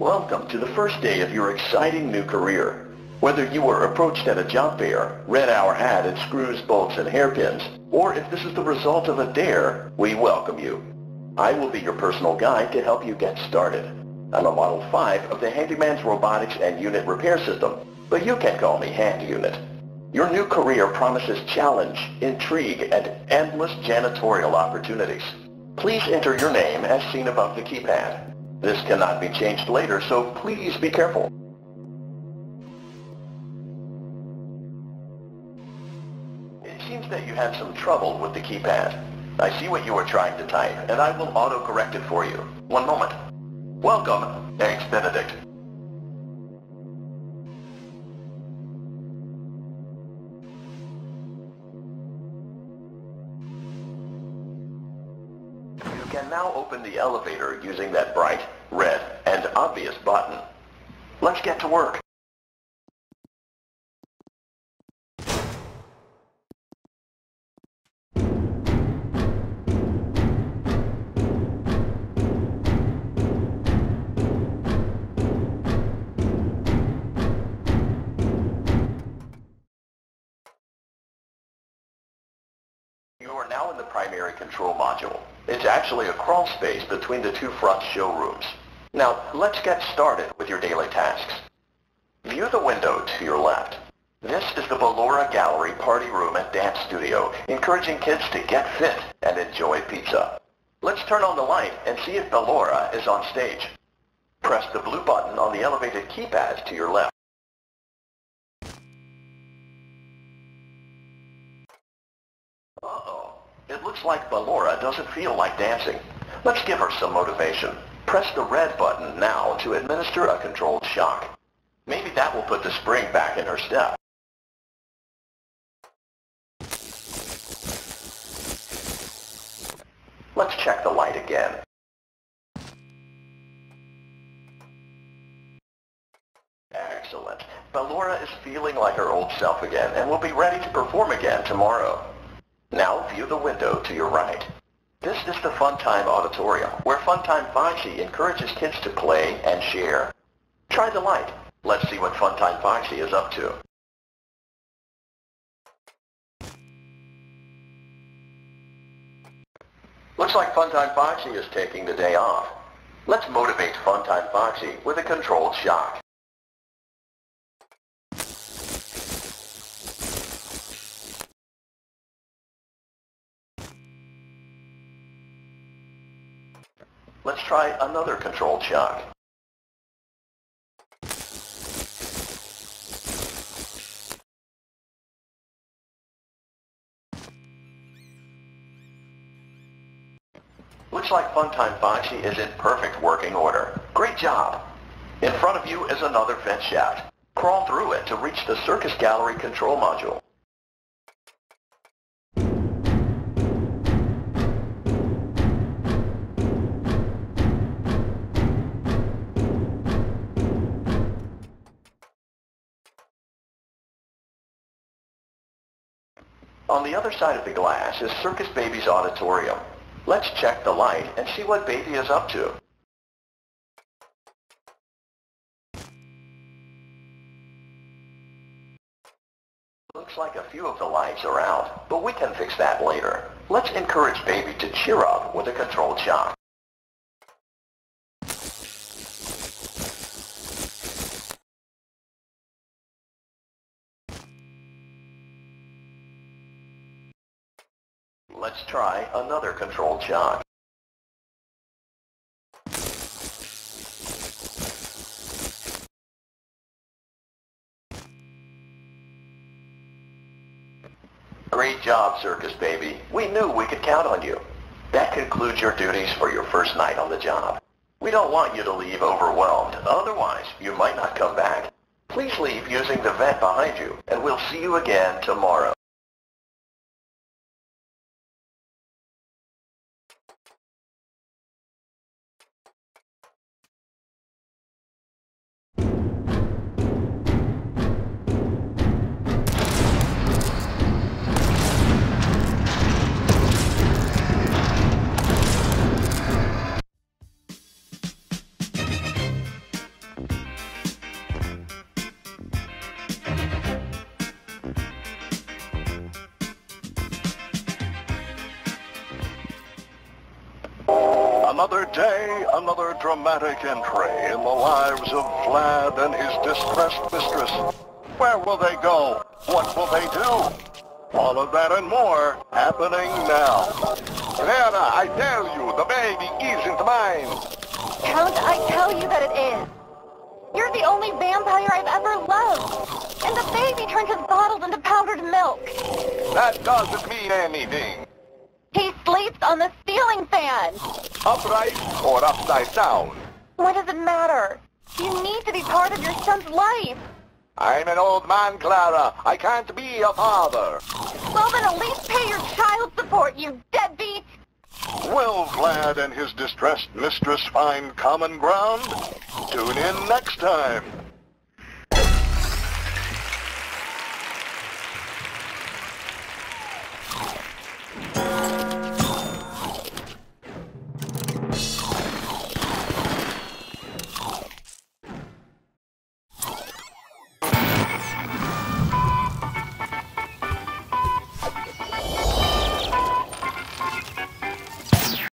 Welcome to the first day of your exciting new career. Whether you were approached at a job fair, read our ad at screws, bolts, and hairpins, or if this is the result of a dare, we welcome you. I will be your personal guide to help you get started. I'm a Model 5 of the Handyman's Robotics and Unit Repair System, but you can call me Hand Unit. Your new career promises challenge, intrigue, and endless janitorial opportunities. Please enter your name as seen above the keypad. This cannot be changed later, so please be careful. It seems that you had some trouble with the keypad. I see what you are trying to type, and I will auto-correct it for you. One moment. Welcome. Thanks, Benedict. You can now open the elevator using that bright, red, and obvious button. Let's get to work. You are now in the primary control module. It's actually a crawl space between the two front showrooms. Now, let's get started with your daily tasks. View the window to your left. This is the Ballora Gallery Party Room and Dance Studio, encouraging kids to get fit and enjoy pizza. Let's turn on the light and see if Ballora is on stage. Press the blue button on the elevated keypad to your left. It looks like Ballora doesn't feel like dancing. Let's give her some motivation. Press the red button now to administer a controlled shock. Maybe that will put the spring back in her step. Let's check the light again. Excellent. Ballora is feeling like her old self again and will be ready to perform again tomorrow. Now view the window to your right. This is the Funtime Auditorium, where Funtime Foxy encourages kids to play and share. Try the light. Let's see what Funtime Foxy is up to. Looks like Funtime Foxy is taking the day off. Let's motivate Funtime Foxy with a controlled shock. Let's try another controlled shock. Looks like Funtime Foxy is in perfect working order. Great job! In front of you is another vent shaft. Crawl through it to reach the Circus Gallery control module. On the other side of the glass is Circus Baby's auditorium. Let's check the light and see what Baby is up to. Looks like a few of the lights are out, but we can fix that later. Let's encourage Baby to cheer up with a controlled shock. Let's try another controlled shock. Great job, Circus Baby. We knew we could count on you. That concludes your duties for your first night on the job. We don't want you to leave overwhelmed, otherwise you might not come back. Please leave using the vent behind you, and we'll see you again tomorrow. Another day, another dramatic entry in the lives of Vlad and his distressed mistress. Where will they go? What will they do? All of that and more, happening now. Vera, I tell you, the baby isn't mine. Count, I tell you that it is. You're the only vampire I've ever loved. And the baby turned his bottles into powdered milk. That doesn't mean anything. He sleeps on the ceiling fan! Upright or upside down? What does it matter? You need to be part of your son's life! I'm an old man, Clara. I can't be a father. Well, then at least pay your child support, you deadbeat! Will Vlad and his distressed mistress find common ground? Tune in next time!